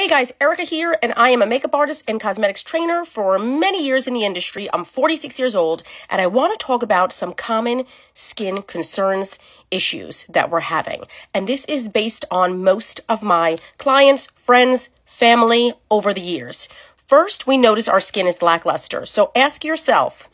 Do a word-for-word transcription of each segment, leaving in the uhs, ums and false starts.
Hey guys, Erica here, and I am a makeup artist and cosmetics trainer for many years in the industry. I'm forty-six years old, and I want to talk about some common skin concerns, issues that we're having. And this is based on most of my clients, friends, family over the years. First, we notice our skin is lackluster. So ask yourself,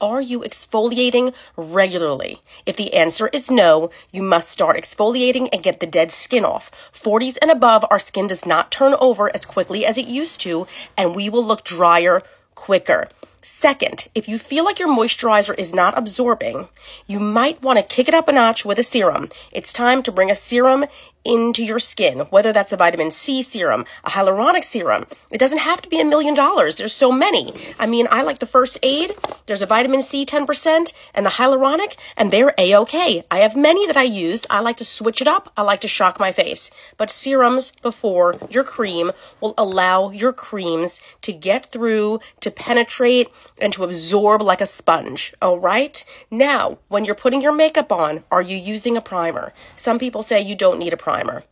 are you exfoliating regularly? If the answer is no, you must start exfoliating and get the dead skin off. forties and above, our skin does not turn over as quickly as it used to, and we will look drier quicker. Second, if you feel like your moisturizer is not absorbing, you might want to kick it up a notch with a serum. It's time to bring a serum into your skin, whether that's a vitamin C serum, a hyaluronic serum. It doesn't have to be a million dollars. There's so many. I mean, I like the First Aid. There's a vitamin C ten percent and the hyaluronic, and they're A-okay. I have many that I use. I like to switch it up. I like to shock my face. But serums before your cream will allow your creams to get through, to penetrate, and to absorb like a sponge, all right? Now, when you're putting your makeup on, are you using a primer? Some people say you don't need a primer. primer.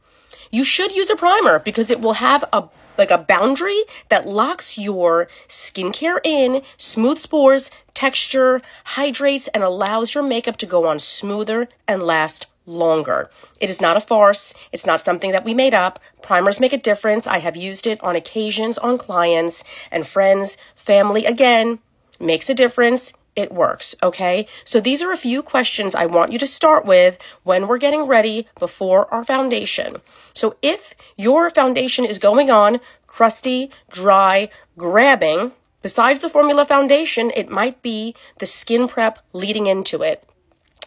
You should use a primer because it will have a like a boundary that locks your skincare in, smooths pores, texture, hydrates, and allows your makeup to go on smoother and last longer. It is not a farce. It's not something that we made up. Primers make a difference. I have used it on occasions on clients and friends, family. Again, makes a difference. It works, okay? So these are a few questions I want you to start with when we're getting ready before our foundation. So if your foundation is going on crusty, dry, grabbing, besides the formula foundation, it might be the skin prep leading into it.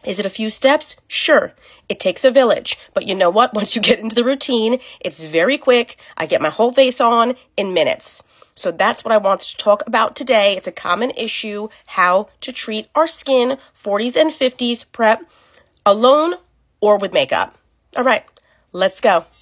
Is it a few steps? Sure, it takes a village. But you know what? Once you get into the routine, it's very quick. I get my whole face on in minutes. So that's what I wanted to talk about today. It's a common issue, how to treat our skin, forties and fifties prep, alone or with makeup. All right, let's go.